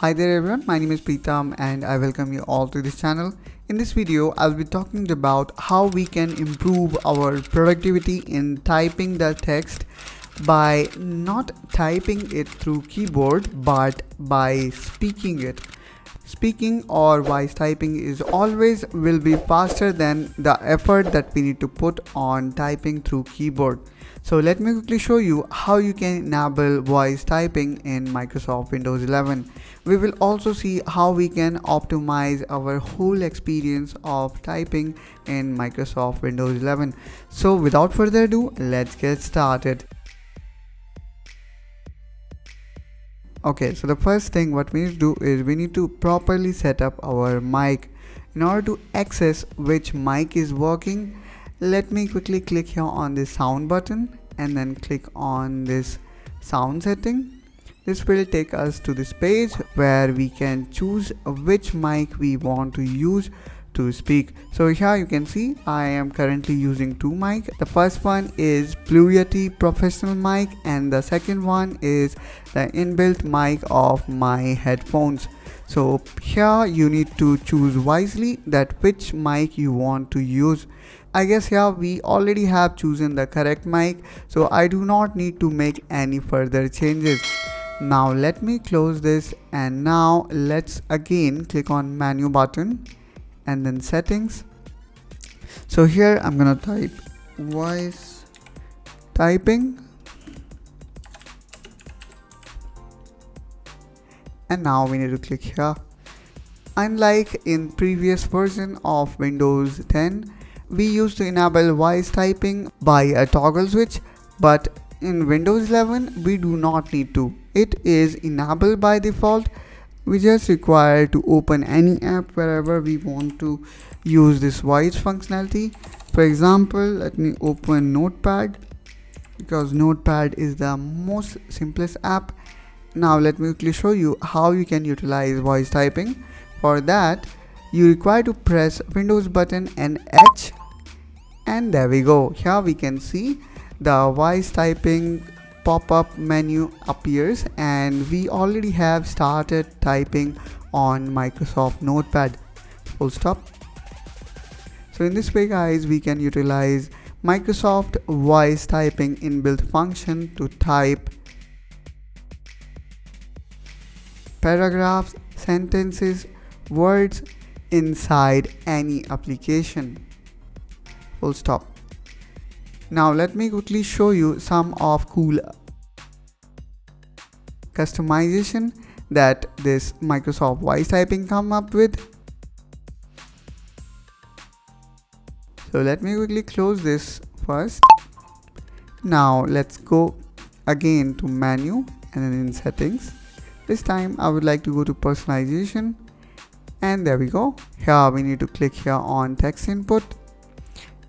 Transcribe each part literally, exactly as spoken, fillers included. Hi there everyone, my name is Preetam and I welcome you all to this channel. In this video, I'll be talking about how we can improve our productivity in typing the text by not typing it through keyboard but by speaking it. Speaking or voice typing is always will be faster than the effort that we need to put on typing through keyboard. So let me quickly show you how you can enable voice typing in Microsoft Windows eleven. We will also see how we can optimize our whole experience of typing in Microsoft Windows eleven. So without further ado, let's get started. Okay, so the first thing what we need to do is we need to properly set up our mic. In order to access which mic is working, let me quickly click here on this sound button and then click on this sound setting. This will take us to this page where we can choose which mic we want to use to speak. So here you can see I am currently using two mics. The first one is Blue Yeti professional mic and the second one is the inbuilt mic of my headphones. So here you need to choose wisely that which mic you want to use. I guess here we already have chosen the correct mic, so I do not need to make any further changes. Now let me close this and now let's again click on menu button and then settings. So here I'm gonna type voice typing and now we need to click here. Unlike in previous version of Windows ten, we used to enable voice typing by a toggle switch, but in Windows eleven we do not need to. It is enabled by default. We just require to open any app wherever we want to use this voice functionality. For example, let me open Notepad because Notepad is the most simplest app. Now let me quickly show you how you can utilize voice typing. For that, you require to press Windows button and H, and there we go. Here we can see the voice typing pop-up menu appears and we already have started typing on Microsoft Notepad. Full stop. So in this way guys, we can utilize Microsoft voice typing inbuilt function to type paragraphs, sentences, words inside any application. Full stop. Now let me quickly show you some of cool customization that this Microsoft voice typing come up with. So let me quickly close this first. Now let's go again to menu and then in settings. This time I would like to go to personalization and there we go. Here we need to click here on text input.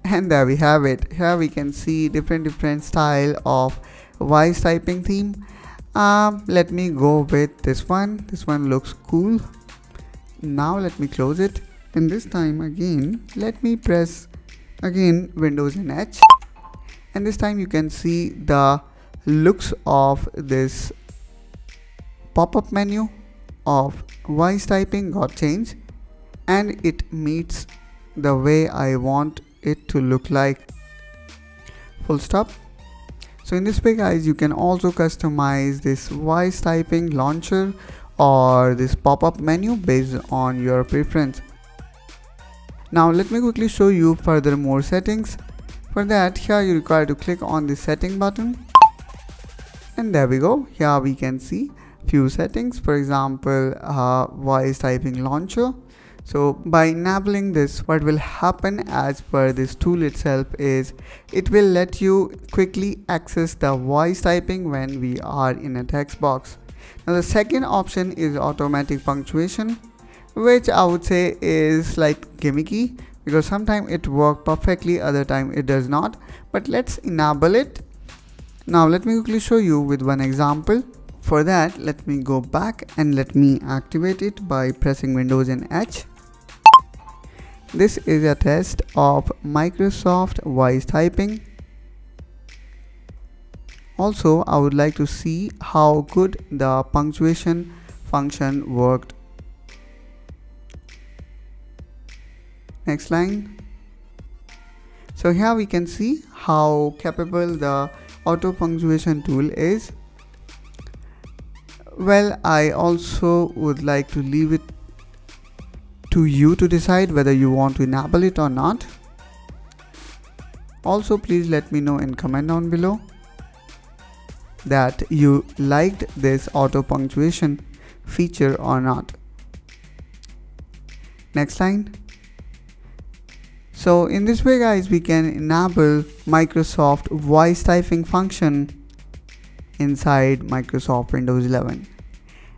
And there we have it. Here we can see different different style of voice typing theme. Um, let me go with this one. This one looks cool. Now let me close it. And this time again, let me press again Windows and H. And this time you can see the looks of this pop-up menu of voice typing got changed. And it meets the way I want it to look like. Full stop. So in this way guys, you can also customize this voice typing launcher or this pop-up menu based on your preference. Now let me quickly show you further more settings. For that, here you require to click on the setting button and there we go. Here we can see few settings, for example uh, voice typing launcher. So by enabling this, what will happen as per this tool itself is it will let you quickly access the voice typing when we are in a text box. Now the second option is automatic punctuation, which I would say is like gimmicky because sometimes it works perfectly, other time it does not. But let's enable it. Now let me quickly show you with one example. For that, let me go back and let me activate it by pressing Windows and H. This is a test of Microsoft voice typing. Also, I would like to see how good the punctuation function worked. Next line. So here we can see how capable the auto punctuation tool is. Well, I also would like to leave it to you to decide whether you want to enable it or not. Also, please let me know in comment down below that you liked this auto punctuation feature or not. Next line. So in this way guys, we can enable Microsoft voice typing function inside Microsoft Windows eleven,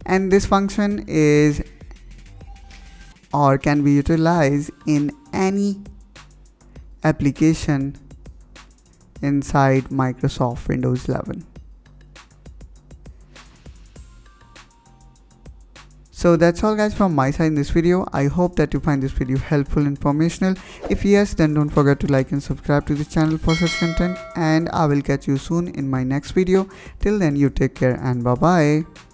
and this function is or can be utilized in any application inside Microsoft Windows eleven. So that's all guys from my side in this video. I hope that you find this video helpful and informational. If yes, then don't forget to like and subscribe to the channel for such content, and I will catch you soon in my next video. Till then, you take care and bye bye.